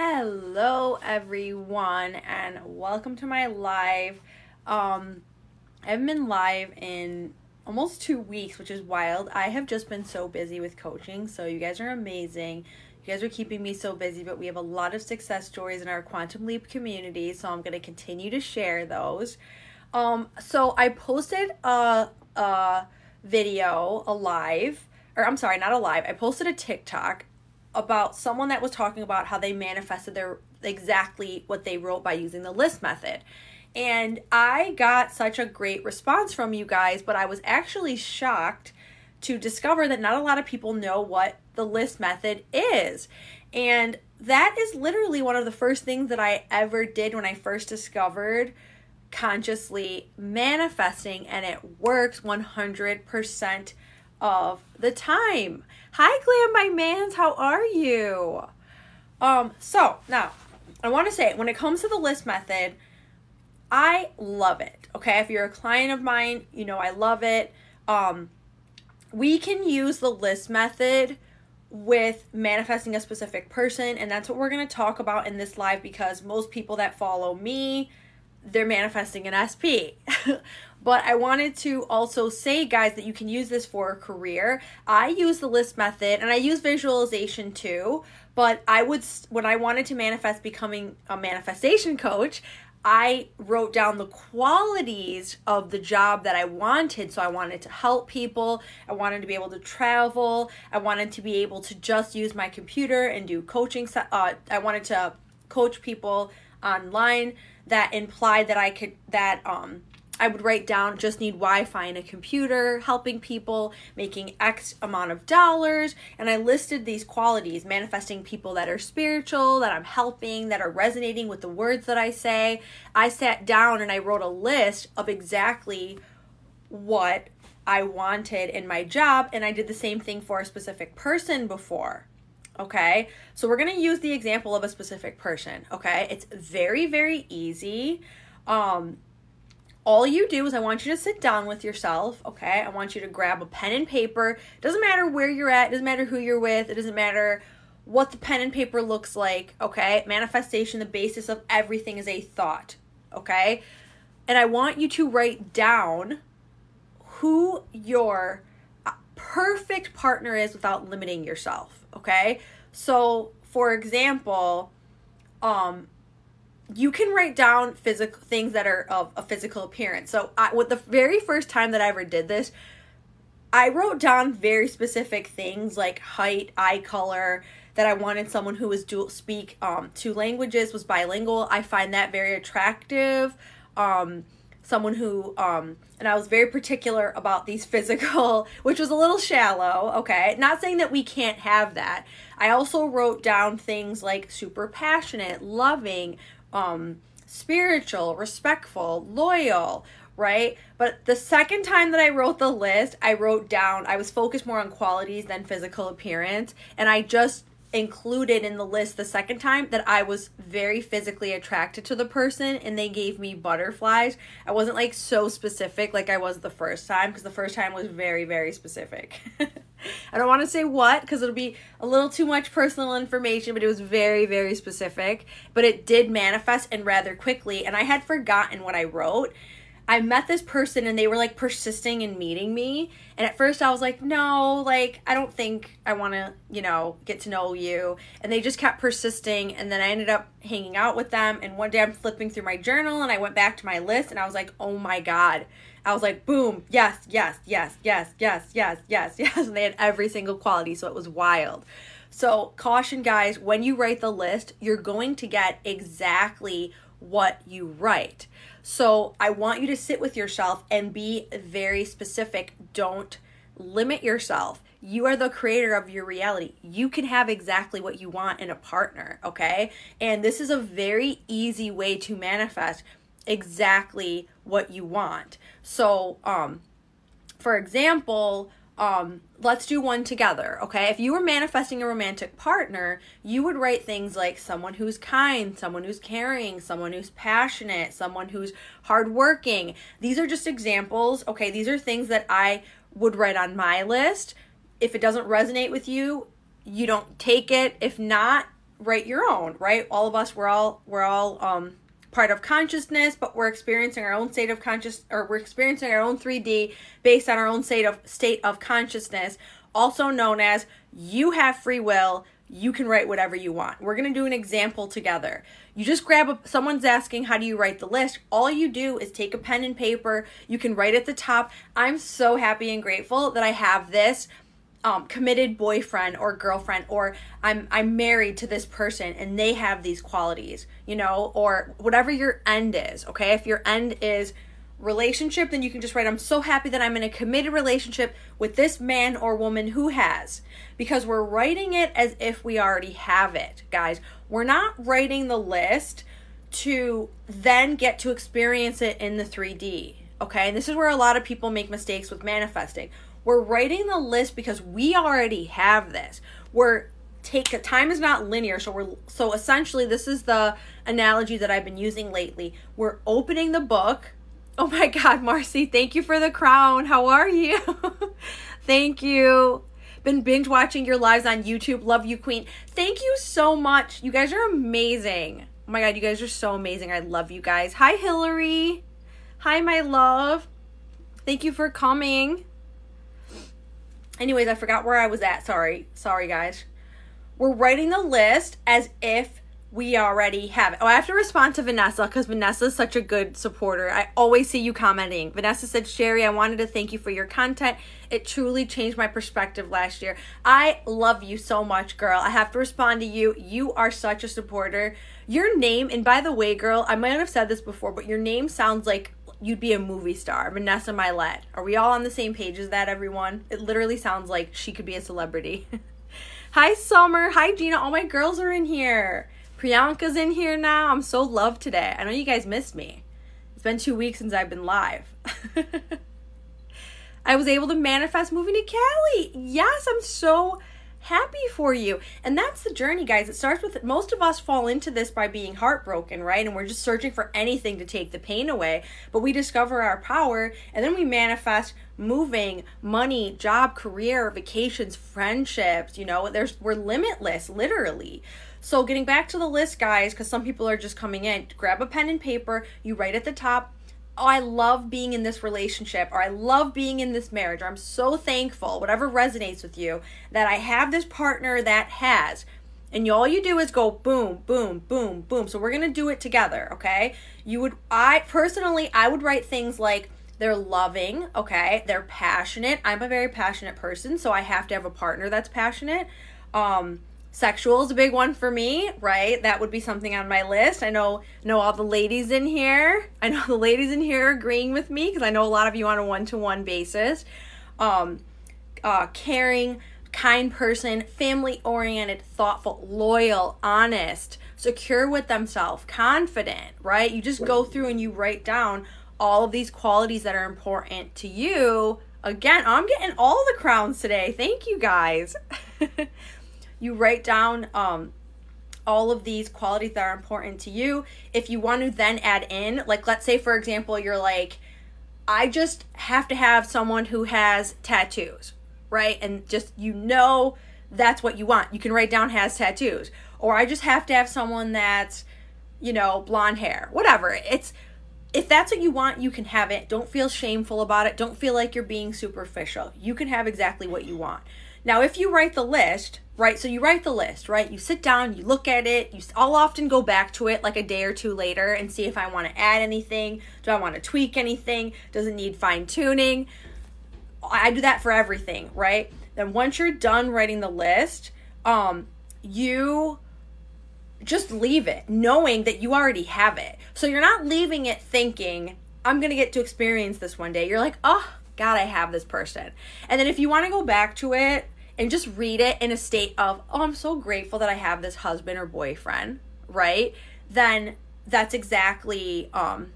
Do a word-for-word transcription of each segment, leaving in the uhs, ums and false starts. Hello everyone and welcome to my live. Um, I haven't been live in almost two weeks, which is wild. I have just been so busy with coaching, so you guys are amazing. You guys are keeping me so busy, but we have a lot of success stories in our Quantum Leap community, so I'm going to continue to share those. Um, so I posted a, a video, a live, or I'm sorry, not a live, I posted a TikTok about someone that was talking about how they manifested their exactly what they wrote by using the LIST method. And I got such a great response from you guys, but I was actually shocked to discover that not a lot of people know what the LIST method is. And that is literally one of the first things that I ever did when I first discovered consciously manifesting, and it works one hundred percent of the time. Hi Glam, my mans, how are you? Um, so now I want to say, when it comes to the LIST method, I love it. Okay, if you're a client of mine, you know I love it. Um, we can use the LIST method with manifesting a specific person, and that's what we're going to talk about in this live, because most people that follow me, they're manifesting an S P. But I wanted to also say, guys, that you can use this for a career. I use the LIST method, and I use visualization too, but I would, when I wanted to manifest becoming a manifestation coach, I wrote down the qualities of the job that I wanted. So I wanted to help people, I wanted to be able to travel, I wanted to be able to just use my computer and do coaching. Uh, I wanted to coach people online. That implied that I could, that um, I would write down, just need Wi-Fi and a computer, helping people, making X amount of dollars. And I listed these qualities, manifesting people that are spiritual, that I'm helping, that are resonating with the words that I say. I sat down and I wrote a list of exactly what I wanted in my job. And I did the same thing for a specific person before. Okay, so we're going to use the example of a specific person. Okay, it's very, very easy. Um, all you do is, I want you to sit down with yourself. Okay, I want you to grab a pen and paper. It doesn't matter where you're at. It doesn't matter who you're with. It doesn't matter what the pen and paper looks like. Okay, manifestation, the basis of everything is a thought. Okay, and I want you to write down who your perfect partner is without limiting yourself. Okay, so for example, um, you can write down physical things that are of a physical appearance. So I, with the very first time that I ever did this, I wrote down very specific things like height, eye color, that I wanted someone who was dual speak um, two languages, was bilingual. I find that very attractive. Um, someone who, um, and I was very particular about these physical, which was a little shallow, okay? Not saying that we can't have that. I also wrote down things like super passionate, loving, um, spiritual, respectful, loyal, right? But the second time that I wrote the list, I wrote down, I was focused more on qualities than physical appearance, and I just included in the list the second time that I was very physically attracted to the person, and they gave me butterflies. I wasn't like so specific like I was the first time, because the first time was very, very specific. I don't want to say what, because it'll be a little too much personal information, but it was very, very specific. But it did manifest, and rather quickly, and I had forgotten what I wrote. I met this person and they were like persisting in meeting me. And at first I was like, no, like, I don't think I want to, you know, get to know you. And they just kept persisting. And then I ended up hanging out with them. And one day I'm flipping through my journal and I went back to my list and I was like, oh my God. I was like, boom, yes, yes, yes, yes, yes, yes, yes, yes. And they had every single quality. So it was wild. So caution, guys, when you write the list, you're going to get exactly what you write. So I want you to sit with yourself and be very specific. Don't limit yourself. You are the creator of your reality. You can have exactly what you want in a partner, okay? And this is a very easy way to manifest exactly what you want. So, um, for example, um, let's do one together, okay? If you were manifesting a romantic partner, you would write things like someone who's kind, someone who's caring, someone who's passionate, someone who's hardworking. These are just examples, okay? These are things that I would write on my list. If it doesn't resonate with you, you don't take it. If not, write your own, right? All of us, we're all, we're all um, part of consciousness, but we're experiencing our own state of conscious, or we're experiencing our own three D based on our own state of state of consciousness, also known as you have free will. You can write whatever you want. We're going to do an example together. You just grab a, someone's asking, how do you write the list? All you do is take a pen and paper. You can write at the top. I'm so happy and grateful that I have this um, committed boyfriend or girlfriend, or I'm, I'm married to this person and they have these qualities, you know, or whatever your end is. Okay. If your end is relationship, then you can just write, I'm so happy that I'm in a committed relationship with this man or woman who has, because we're writing it as if we already have it, guys. We're not writing the list to then get to experience it in the three D, okay? And this is where a lot of people make mistakes with manifesting. We're writing the list because we already have this. We're take time is not linear, so we're so essentially this is the analogy that I've been using lately. We're opening the book. Oh my God, Marcy, thank you for the crown. How are you? Thank you. Been binge watching your lives on YouTube. Love you, Queen. Thank you so much. You guys are amazing. Oh my God, you guys are so amazing. I love you guys. Hi, Hillary. Hi, my love. Thank you for coming. Anyways, I forgot where I was at. Sorry. Sorry, guys. We're writing the list as if we already have it. Oh, I have to respond to Vanessa because Vanessa is such a good supporter. I always see you commenting. Vanessa said, Sherry, I wanted to thank you for your content. It truly changed my perspective last year. I love you so much, girl. I have to respond to you. You are such a supporter. Your name, and by the way, girl, I might have said this before, but your name sounds like you'd be a movie star. Vanessa Milet. Are we all on the same page as that, everyone? It literally sounds like she could be a celebrity. Hi, Summer. Hi, Gina. All my girls are in here. Priyanka's in here now. I'm so loved today. I know you guys missed me. It's been two weeks since I've been live. I was able to manifest moving to Cali. Yes, I'm so happy for you. And that's the journey, guys. It starts with, most of us fall into this by being heartbroken, right? And we're just searching for anything to take the pain away. But we discover our power, and then we manifest moving, money, job, career, vacations, friendships. You know, there's we're limitless, literally. So getting back to the list, guys, because some people are just coming in, grab a pen and paper, you write at the top, oh, I love being in this relationship, or I love being in this marriage, or I'm so thankful, whatever resonates with you, that I have this partner that has. And all you do is go boom, boom, boom, boom. So we're going to do it together, okay? You would, I personally, I would write things like, they're loving, okay? They're passionate. I'm a very passionate person, so I have to have a partner that's passionate. Um... Sexual is a big one for me, right? That would be something on my list. I know know all the ladies in here. I know the ladies in here are agreeing with me because I know a lot of you on a one-to-one basis. Um, uh, caring, kind person, family-oriented, thoughtful, loyal, honest, secure with themselves, confident, right? You just go through and you write down all of these qualities that are important to you. Again, I'm getting all the crowns today. Thank you, guys. You write down um, all of these qualities that are important to you. If you want to then add in, like, let's say, for example, you're like, I just have to have someone who has tattoos, right? And just, you know, that's what you want. You can write down has tattoos. Or I just have to have someone that's, you know, blonde hair, whatever. It's, if that's what you want, you can have it. Don't feel shameful about it. Don't feel like you're being superficial. You can have exactly what you want. Now, if you write the list, right, so you write the list, right, you sit down, you look at it, you, I'll often go back to it like a day or two later and see if I want to add anything, do I want to tweak anything, does it need fine tuning, I do that for everything, right? Then once you're done writing the list, um, you just leave it knowing that you already have it. So you're not leaving it thinking, I'm going to get to experience this one day. You're like, oh, God, I have this person. And then if you want to go back to it, and just read it in a state of, oh, I'm so grateful that I have this husband or boyfriend, right? Then that's exactly, um,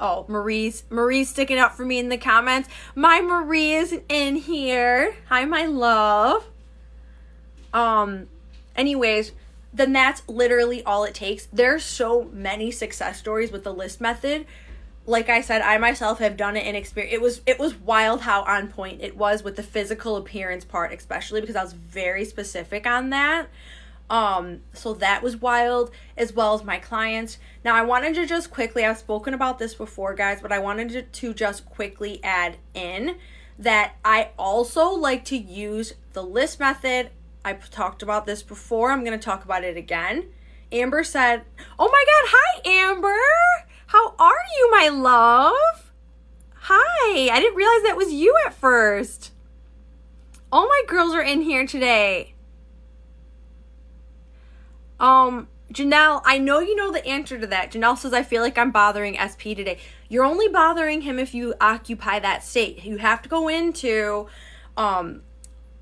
oh, Marie's, Marie's sticking up for me in the comments. My Marie is in here. Hi, my love. Um, anyways, then that's literally all it takes. There's so many success stories with the list method. Like I said, I myself have done it in experience. It was, it was wild how on point it was with the physical appearance part, especially because I was very specific on that. Um, so that was wild, as well as my clients. Now I wanted to just quickly, I've spoken about this before, guys, but I wanted to, to just quickly add in that I also like to use the list method. I talked about this before. I'm going to talk about it again. Amber said, oh my God, hi Amber. How are you, my love? Hi, I didn't realize that was you at first. All my girls are in here today. Um, Janelle, I know you know the answer to that. Janelle says, I feel like I'm bothering S P today. You're only bothering him if you occupy that state. You have to go into, um,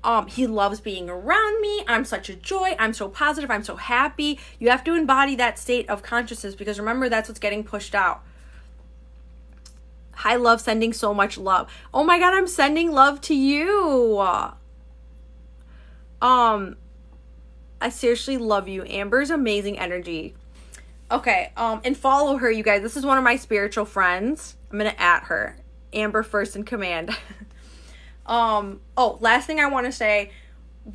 um, he loves being around me. I'm such a joy. I'm so positive. I'm so happy. You have to embody that state of consciousness because remember, that's what's getting pushed out. Hi, love, sending so much love. Oh my God, I'm sending love to you. Um... I seriously love you. Amber's amazing energy. Okay, um, and follow her, you guys. This is one of my spiritual friends. I'm going to at her. Amber first in command. um, oh, last thing I want to say,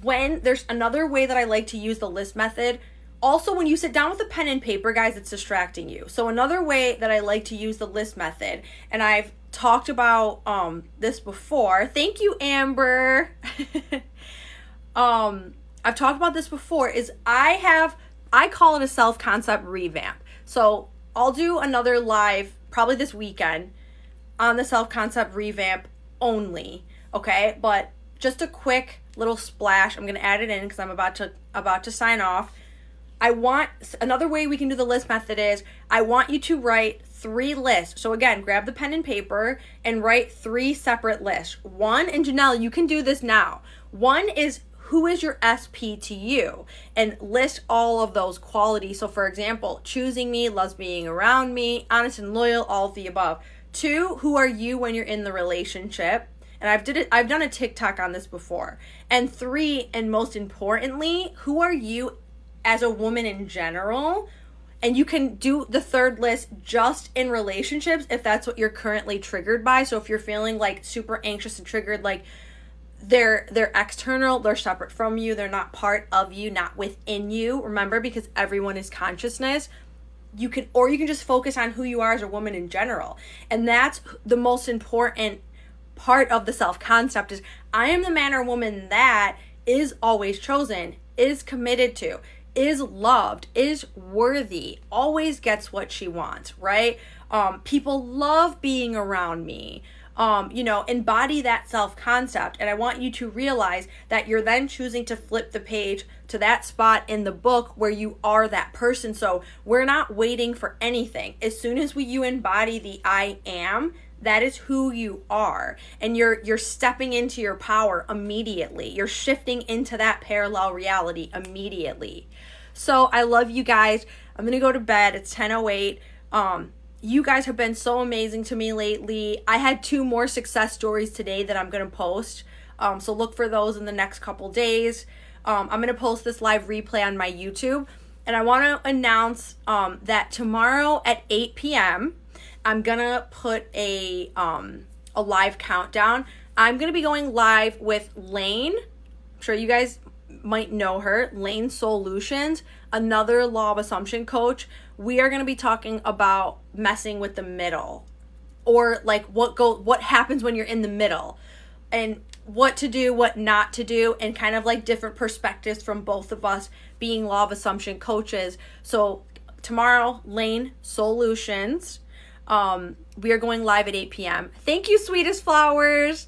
when there's another way that I like to use the list method. Also, when you sit down with a pen and paper, guys, it's distracting you. So another way that I like to use the list method, and I've talked about um, this before. Thank you, Amber. um... I've talked about this before, is I have, I call it a self-concept revamp. So I'll do another live probably this weekend on the self-concept revamp only, okay? But just a quick little splash. I'm going to add it in because I'm about to, about to sign off. I want, another way we can do the list method is I want you to write three lists. So again, grab the pen and paper and write three separate lists. One, and Janelle, you can do this now. One is who is your S P to you? And list all of those qualities. So for example, choosing me, loves being around me, honest and loyal, all of the above. Two, who are you when you're in the relationship? And I've did it, I've done a TikTok on this before. And three, and most importantly, who are you as a woman in general? And you can do the third list just in relationships if that's what you're currently triggered by. So if you're feeling like super anxious and triggered, like They're, they're external, they're separate from you, they're not part of you, not within you. Remember, because everyone is consciousness. You can, or you can just focus on who you are as a woman in general. And that's the most important part of the self-concept is I am the man or woman that is always chosen, is committed to, is loved, is worthy, always gets what she wants, right? Um, people love being around me. Um, you know, embody that self-concept. And I want you to realize that you're then choosing to flip the page to that spot in the book where you are that person. So we're not waiting for anything. As soon as we, you embody the I am, that is who you are. And you're, you're stepping into your power immediately. You're shifting into that parallel reality immediately. So I love you guys. I'm going to go to bed. It's ten oh eight. Um, You guys have been so amazing to me lately. I had two more success stories today that I'm going to post. Um, so look for those in the next couple days. Um, I'm going to post this live replay on my YouTube. And I want to announce um, that tomorrow at eight p m I'm going to put a, um, a live countdown. I'm going to be going live with Lane. I'm sure you guys might know her. Lane Solutions, another law of assumption coach. We are going to be talking about messing with the middle, or like what go what happens when you're in the middle, and what to do, what not to do, and kind of like different perspectives from both of us being law of assumption coaches. So tomorrow, Lane Solutions, um, we are going live at eight p m Thank you, sweetest flowers.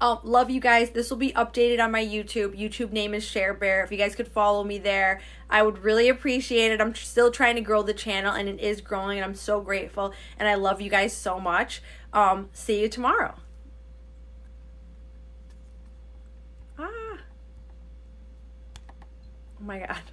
Um, love you guys. This will be updated on my YouTube. YouTube name is SherBear. If you guys could follow me there, I would really appreciate it. I'm still trying to grow the channel, and it is growing, and I'm so grateful, and I love you guys so much. Um, see you tomorrow. Ah. Oh my God.